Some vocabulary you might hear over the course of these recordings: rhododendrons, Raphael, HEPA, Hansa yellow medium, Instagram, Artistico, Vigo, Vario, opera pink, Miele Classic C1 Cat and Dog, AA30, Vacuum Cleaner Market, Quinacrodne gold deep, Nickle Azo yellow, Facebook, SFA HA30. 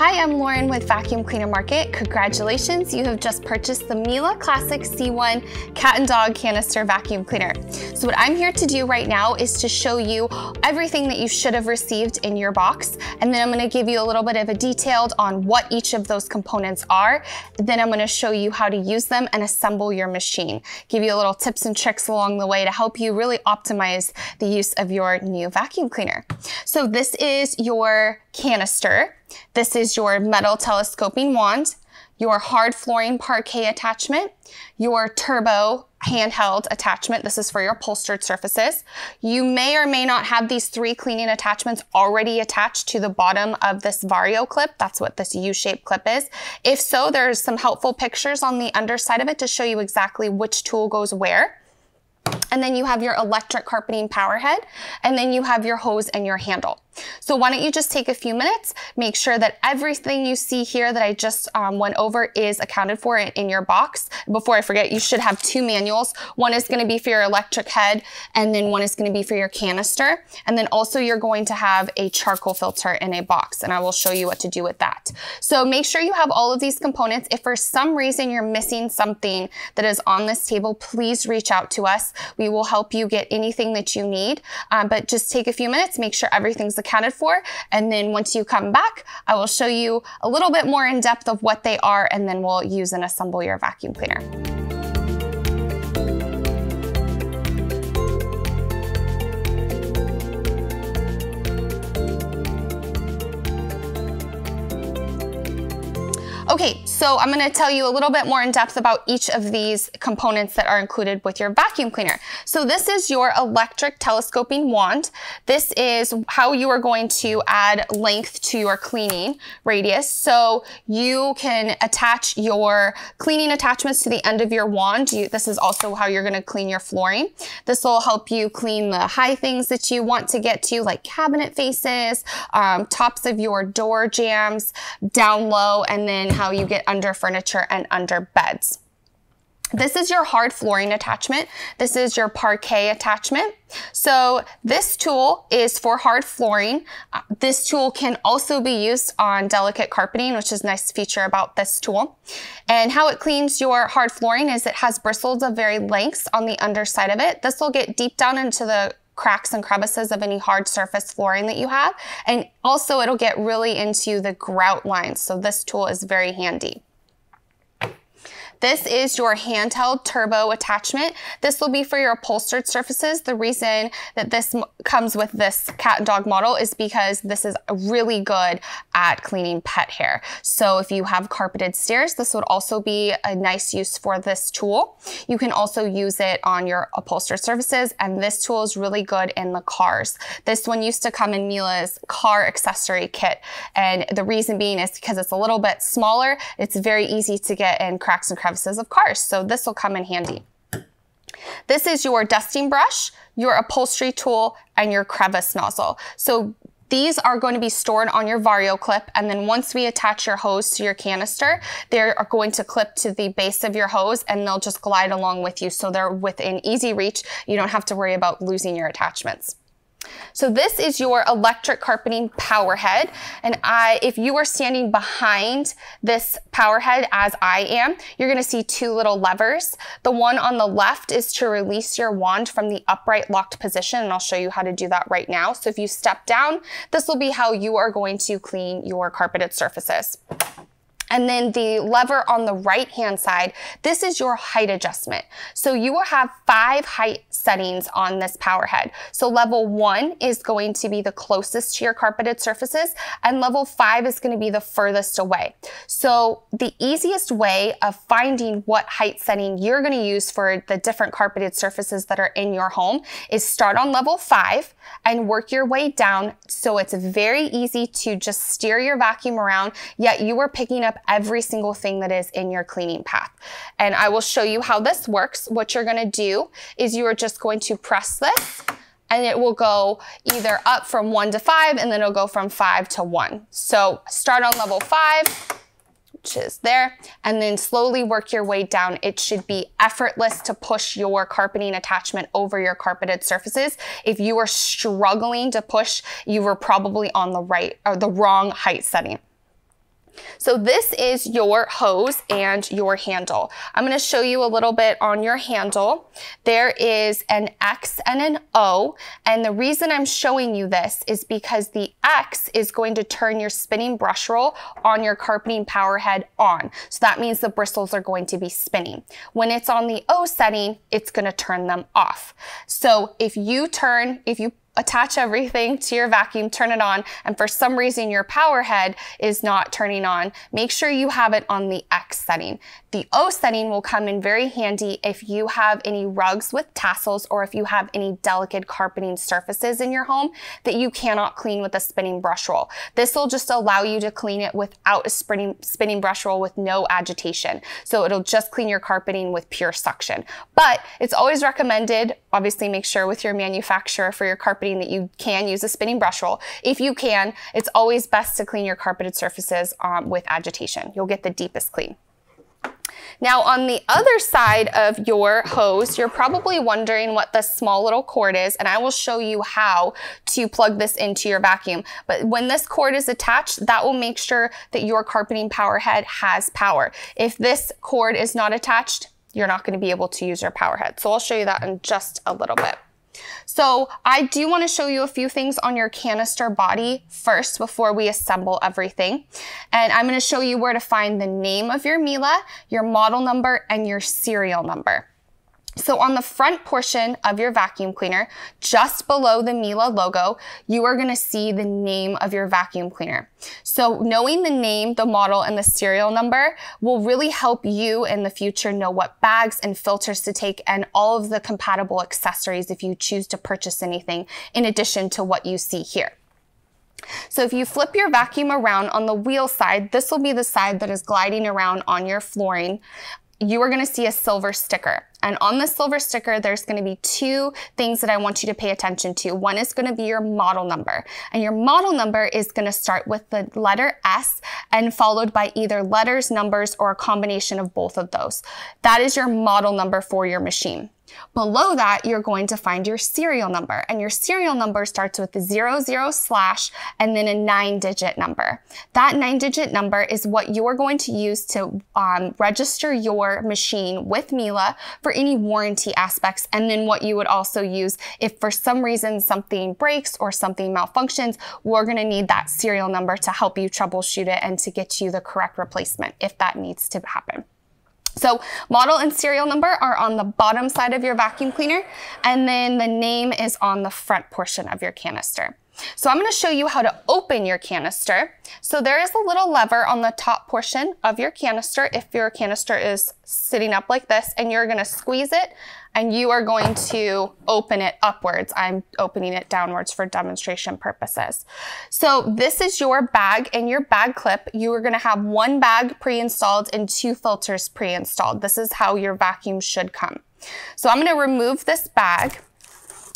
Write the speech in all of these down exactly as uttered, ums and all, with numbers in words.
Hi, I'm Lauren with Vacuum Cleaner Market. Congratulations, you have just purchased the Miele Classic C one Cat and Dog Canister Vacuum Cleaner. So what I'm here to do right now is to show you everything that you should have received in your box, and then I'm gonna give you a little bit of a detailed on what each of those components are. Then I'm gonna show you how to use them and assemble your machine. Give you a little tips and tricks along the way to help you really optimize the use of your new vacuum cleaner. So this is your canister. This is your metal telescoping wand, your hard flooring parquet attachment, your turbo handheld attachment. This is for your upholstered surfaces. You may or may not have these three cleaning attachments already attached to the bottom of this Vario clip. That's what this U-shaped clip is. If so, there's some helpful pictures on the underside of it to show you exactly which tool goes where. And then you have your electric carpeting power head, and then you have your hose and your handle. So why don't you just take a few minutes, make sure that everything you see here that I just um, went over is accounted for in, in your box. Before I forget, you should have two manuals. One is going to be for your electric head, and then one is going to be for your canister. And then also you're going to have a charcoal filter in a box, and I will show you what to do with that. So make sure you have all of these components. If for some reason you're missing something that is on this table, please reach out to us. We will help you get anything that you need, um, but just take a few minutes, make sure everything's accounted for, and then once you come back, I will show you a little bit more in depth of what they are, and then we'll use and assemble your vacuum cleaner. Okay, so I'm gonna tell you a little bit more in depth about each of these components that are included with your vacuum cleaner. So this is your electric telescoping wand. This is how you are going to add length to your cleaning radius. So you can attach your cleaning attachments to the end of your wand. You, this is also how you're gonna clean your flooring. This will help you clean the high things that you want to get to, like cabinet faces, um, tops of your door jambs, down low, and then how you get under furniture and under beds. This is your hard flooring attachment. This is your parquet attachment. So this tool is for hard flooring. Uh, this tool can also be used on delicate carpeting, which is a nice feature about this tool. And how it cleans your hard flooring is it has bristles of varied lengths on the underside of it. This will get deep down into the cracks and crevices of any hard surface flooring that you have. And also it'll get really into the grout lines. So this tool is very handy. This is your handheld turbo attachment. This will be for your upholstered surfaces. The reason that this comes with this cat and dog model is because this is really good at cleaning pet hair. So if you have carpeted stairs, this would also be a nice use for this tool. You can also use it on your upholstered surfaces, and this tool is really good in the cars. This one used to come in Miele's car accessory kit, and the reason being is because it's a little bit smaller. It's very easy to get in cracks and crevices of cars, so this will come in handy. This is your dusting brush, your upholstery tool, and your crevice nozzle. So these are going to be stored on your Vario clip, and then once we attach your hose to your canister, they're going to clip to the base of your hose, and they'll just glide along with you, so they're within easy reach. You don't have to worry about losing your attachments. So this is your electric carpeting power head, and I, if you are standing behind this power head as I am, you're going to see two little levers. The one on the left is to release your wand from the upright locked position, and I'll show you how to do that right now. So if you step down, this will be how you are going to clean your carpeted surfaces. And then the lever on the right hand side, this is your height adjustment. So you will have five height settings on this power head. So level one is going to be the closest to your carpeted surfaces, and level five is going to be the furthest away. So the easiest way of finding what height setting you're going to use for the different carpeted surfaces that are in your home is start on level five and work your way down. So it's very easy to just steer your vacuum around, yet you are picking up every single thing that is in your cleaning path. And I will show you how this works. What you're going to do is you are just going to press this, and it will go either up from one to five, and then it'll go from five to one. So start on level five, which is there, and then slowly work your way down. It should be effortless to push your carpeting attachment over your carpeted surfaces. If you are struggling to push, you were probably on the right or the wrong height setting. So this is your hose and your handle. I'm going to show you a little bit on your handle. There is an X and an O, and the reason I'm showing you this is because the X is going to turn your spinning brush roll on your carpeting power head on. So that means the bristles are going to be spinning. When it's on the O setting, it's going to turn them off. So if you turn, if you attach everything to your vacuum, turn it on, and for some reason your power head is not turning on, make sure you have it on the X setting. The O setting will come in very handy if you have any rugs with tassels or if you have any delicate carpeting surfaces in your home that you cannot clean with a spinning brush roll. This will just allow you to clean it without a spinning, spinning brush roll with no agitation. So it'll just clean your carpeting with pure suction. But it's always recommended, obviously make sure with your manufacturer for your carpeting that you can use a spinning brush roll. If you can, it's always best to clean your carpeted surfaces um, with agitation. You'll get the deepest clean. Now on the other side of your hose, you're probably wondering what the small little cord is, and I will show you how to plug this into your vacuum. But when this cord is attached, that will make sure that your carpeting power head has power. If this cord is not attached, you're not going to be able to use your power head. So I'll show you that in just a little bit. So I do want to show you a few things on your canister body first before we assemble everything. And I'm going to show you where to find the name of your Miele, your model number, and your serial number. So on the front portion of your vacuum cleaner, just below the Miele logo, you are going to see the name of your vacuum cleaner. So knowing the name, the model, and the serial number will really help you in the future know what bags and filters to take and all of the compatible accessories if you choose to purchase anything in addition to what you see here. So if you flip your vacuum around on the wheel side, this will be the side that is gliding around on your flooring. You are going to see a silver sticker. And on this silver sticker, there's going to be two things that I want you to pay attention to. One is going to be your model number. And your model number is going to start with the letter S and followed by either letters, numbers, or a combination of both of those. That is your model number for your machine. Below that, you're going to find your serial number. And your serial number starts with a zero, zero slash, and then a nine-digit number. That nine-digit number is what you are going to use to um, register your machine with Miele for any warranty aspects, and then what you would also use if for some reason something breaks or something malfunctions. We're going to need that serial number to help you troubleshoot it and to get you the correct replacement if that needs to happen. So model and serial number are on the bottom side of your vacuum cleaner, and then the name is on the front portion of your canister. So I'm going to show you how to open your canister. So there is a little lever on the top portion of your canister if your canister is sitting up like this, and you're going to squeeze it and you are going to open it upwards. I'm opening it downwards for demonstration purposes. So this is your bag and your bag clip. You are going to have one bag pre-installed and two filters pre-installed. This is how your vacuum should come. So I'm going to remove this bag.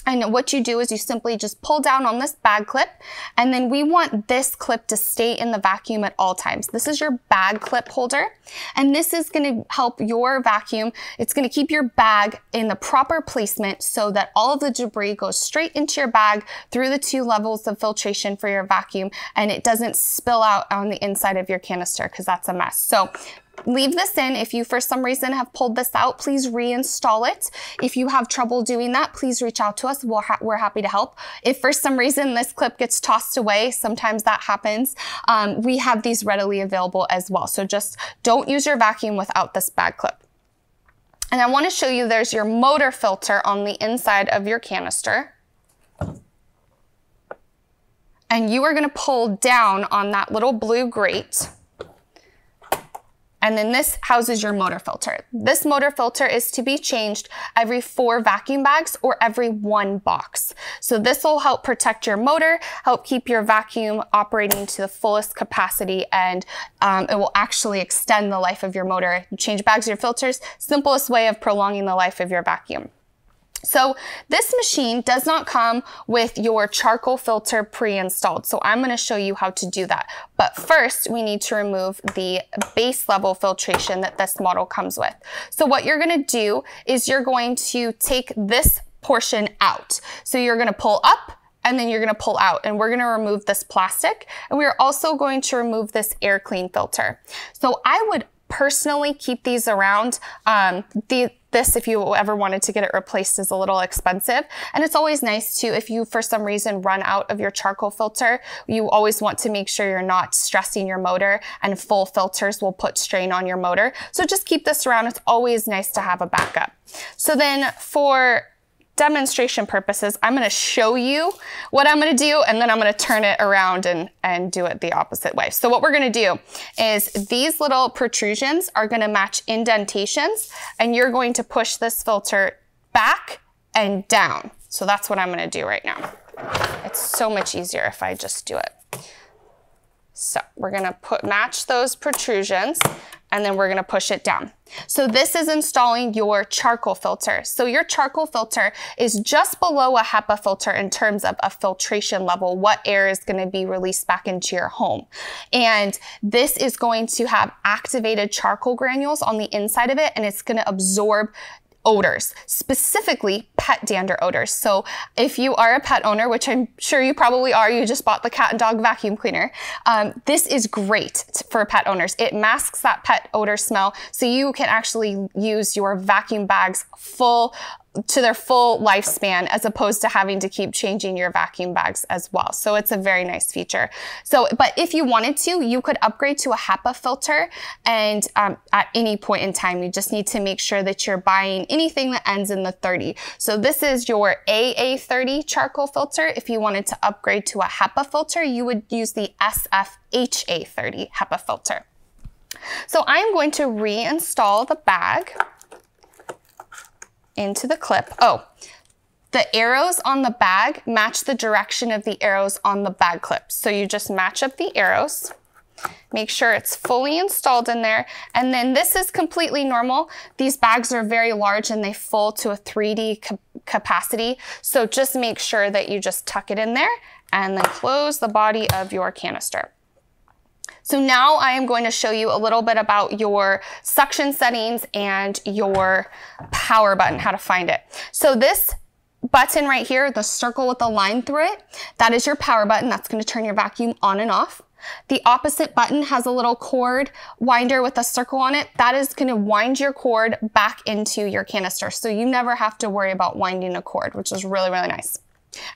And what you do is you simply just pull down on this bag clip, and then we want this clip to stay in the vacuum at all times. This is your bag clip holder, and this is going to help your vacuum. It's going to keep your bag in the proper placement so that all of the debris goes straight into your bag through the two levels of filtration for your vacuum, and it doesn't spill out on the inside of your canister because that's a mess. So leave this in. If you for some reason have pulled this out, please reinstall it. If you have trouble doing that, please reach out to us. We'll ha we're happy to help. If for some reason this clip gets tossed away, sometimes that happens, um, we have these readily available as well. So just don't use your vacuum without this bag clip. And I want to show you there's your motor filter on the inside of your canister. And you are going to pull down on that little blue grate. And then this houses your motor filter. This motor filter is to be changed every four vacuum bags or every one box. So this will help protect your motor, help keep your vacuum operating to the fullest capacity, and um, it will actually extend the life of your motor. You change bags or filters, simplest way of prolonging the life of your vacuum. So this machine does not come with your charcoal filter pre-installed. So I'm going to show you how to do that. But first, we need to remove the base level filtration that this model comes with. So what you're going to do is you're going to take this portion out. So you're going to pull up and then you're gonna pull out, and we're gonna remove this plastic, and we're also going to remove this air clean filter. So I would personally keep these around. Um, the, this, if you ever wanted to get it replaced, is a little expensive. And it's always nice to, if you for some reason run out of your charcoal filter, you always want to make sure you're not stressing your motor, and full filters will put strain on your motor. So just keep this around. It's always nice to have a backup. So then for demonstration purposes, I'm gonna show you what I'm gonna do, and then I'm gonna turn it around and, and do it the opposite way. So what we're gonna do is these little protrusions are gonna match indentations, and you're going to push this filter back and down. So that's what I'm gonna do right now. It's so much easier if I just do it. So we're gonna put match those protrusions, and then we're gonna push it down. So this is installing your charcoal filter. So your charcoal filter is just below a HEPA filter in terms of a filtration level, what air is gonna be released back into your home. And this is going to have activated charcoal granules on the inside of it, and it's gonna absorb odors, specifically pet dander odors. So if you are a pet owner, which I'm sure you probably are, you just bought the cat and dog vacuum cleaner, um, this is great for pet owners. It masks that pet odor smell, so you can actually use your vacuum bags full to their full lifespan, as opposed to having to keep changing your vacuum bags as well. So it's a very nice feature. So, but if you wanted to, you could upgrade to a HEPA filter, and um, at any point in time, you just need to make sure that you're buying anything that ends in the thirty. So this is your A A thirty charcoal filter. If you wanted to upgrade to a HEPA filter, you would use the S F A H A thirty HEPA filter. So I'm going to reinstall the bag into the clip. Oh, the arrows on the bag match the direction of the arrows on the bag clip. So you just match up the arrows, make sure it's fully installed in there. And then this is completely normal. These bags are very large, and they full to a three D cap capacity. So just make sure that you just tuck it in there, and then close the body of your canister. So now I am going to show you a little bit about your suction settings and your power button, how to find it. So this button right here, the circle with the line through it, that is your power button. That's going to turn your vacuum on and off. The opposite button has a little cord winder with a circle on it. That is going to wind your cord back into your canister, so you never have to worry about winding a cord, which is really, really nice.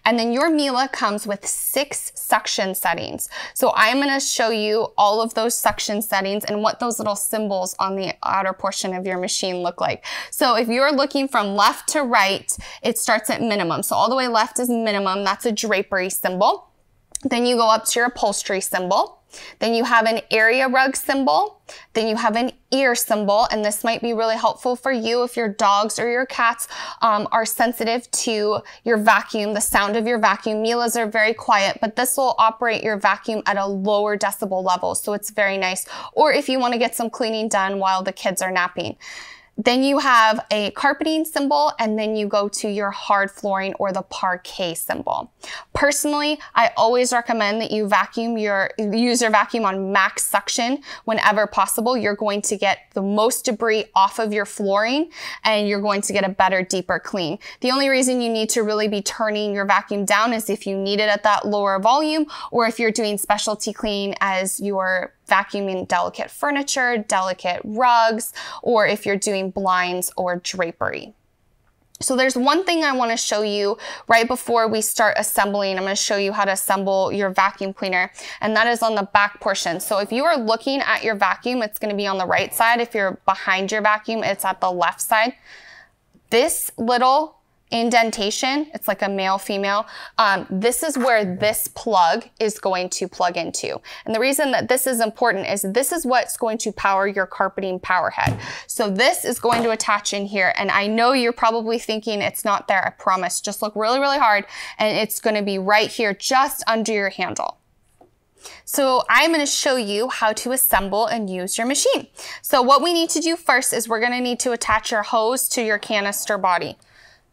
And then your Miele comes with six suction settings. So I'm going to show you all of those suction settings and what those little symbols on the outer portion of your machine look like. So if you're looking from left to right, it starts at minimum. So all the way left is minimum. That's a drapery symbol. Then you go up to your upholstery symbol. Then you have an area rug symbol. Then you have an ear symbol, and this might be really helpful for you if your dogs or your cats um, are sensitive to your vacuum, the sound of your vacuum. Miele's are very quiet, but this will operate your vacuum at a lower decibel level, so it's very nice. Or if you want to get some cleaning done while the kids are napping. Then you have a carpeting symbol, and then you go to your hard flooring or the parquet symbol. Personally, I always recommend that you vacuum your, use your vacuum on max suction whenever possible. You're going to get the most debris off of your flooring, and you're going to get a better, deeper clean. The only reason you need to really be turning your vacuum down is if you need it at that lower volume, or if you're doing specialty clean as your vacuuming delicate furniture, delicate rugs, or if you're doing blinds or drapery. So there's one thing I want to show you right before we start assembling. I'm going to show you how to assemble your vacuum cleaner, and that is on the back portion. So if you are looking at your vacuum, it's going to be on the right side. If you're behind your vacuum, it's at the left side. This little indentation, it's like a male female, um, this is where this plug is going to plug into. And the reason that this is important is this is what's going to power your carpeting power head. So this is going to attach in here, and I know you're probably thinking it's not there, I promise. Just look really, really hard, and it's going to be right here just under your handle. So I'm going to show you how to assemble and use your machine. So what we need to do first is we're going to need to attach your hose to your canister body.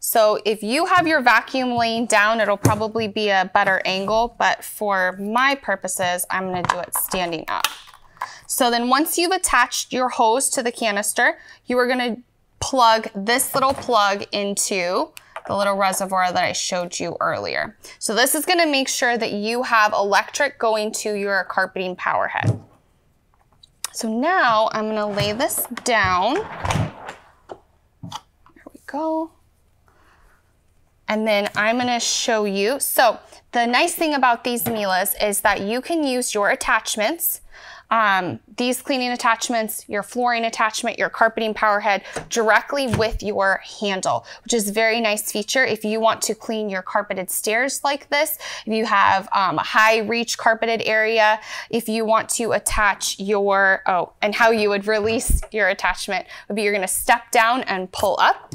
So if you have your vacuum laying down, it'll probably be a better angle, but for my purposes, I'm gonna do it standing up. So then once you've attached your hose to the canister, you are gonna plug this little plug into the little reservoir that I showed you earlier. So this is gonna make sure that you have electric going to your carpeting power head. So now I'm gonna lay this down. There we go. And then I'm gonna show you. So the nice thing about these Mieles is that you can use your attachments, um, these cleaning attachments, your flooring attachment, your carpeting power head directly with your handle, which is a very nice feature. If you want to clean your carpeted stairs like this, if you have um, a high reach carpeted area, if you want to attach your, oh, and how you would release your attachment would be you're gonna step down and pull up.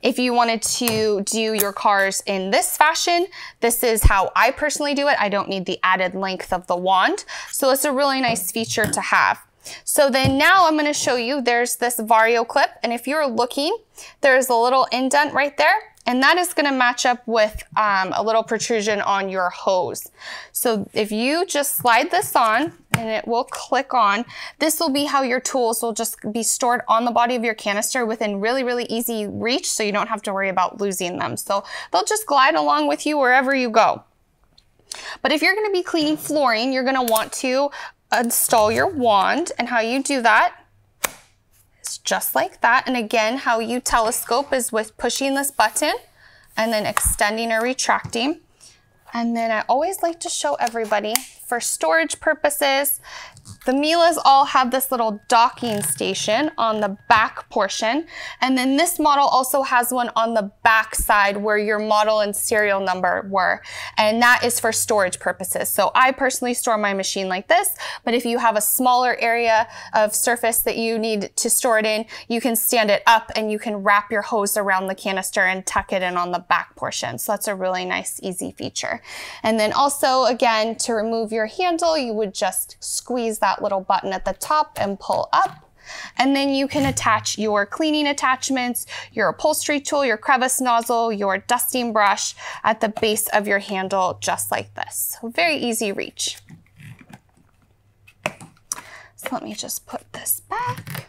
If you wanted to do your cars in this fashion, this is how I personally do it. I don't need the added length of the wand. So it's a really nice feature to have. So then now I'm gonna show you, there's this Vario clip. And if you're looking, there's a little indent right there. And that is gonna match up with um, a little protrusion on your hose. So if you just slide this on and it will click on, this will be how your tools will just be stored on the body of your canister within really, really easy reach, so you don't have to worry about losing them. So they'll just glide along with you wherever you go. But if you're gonna be cleaning flooring, you're gonna want to install your wand, and how you do that, just like that. And again, how you telescope is with pushing this button and then extending or retracting. And then I always like to show everybody, for storage purposes, the Mieles all have this little docking station on the back portion. And then this model also has one on the back side where your model and serial number were. And that is for storage purposes. So I personally store my machine like this, but if you have a smaller area of surface that you need to store it in, you can stand it up and you can wrap your hose around the canister and tuck it in on the back portion. So that's a really nice, easy feature. And then also, again, to remove your handle, you would just squeeze that little button at the top and pull up. And then you can attach your cleaning attachments, your upholstery tool, your crevice nozzle, your dusting brush at the base of your handle, just like this. So very easy reach. So let me just put this back.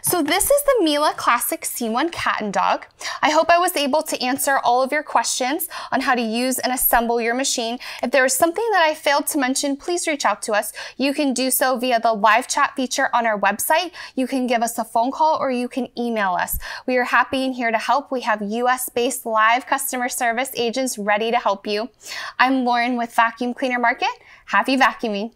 So this is the Miele Classic C one Cat and Dog. I hope I was able to answer all of your questions on how to use and assemble your machine. If there was something that I failed to mention, please reach out to us. You can do so via the live chat feature on our website. You can give us a phone call or you can email us. We are happy and here to help. We have U S-based live customer service agents ready to help you. I'm Lauren with Vacuum Cleaner Market. Happy vacuuming.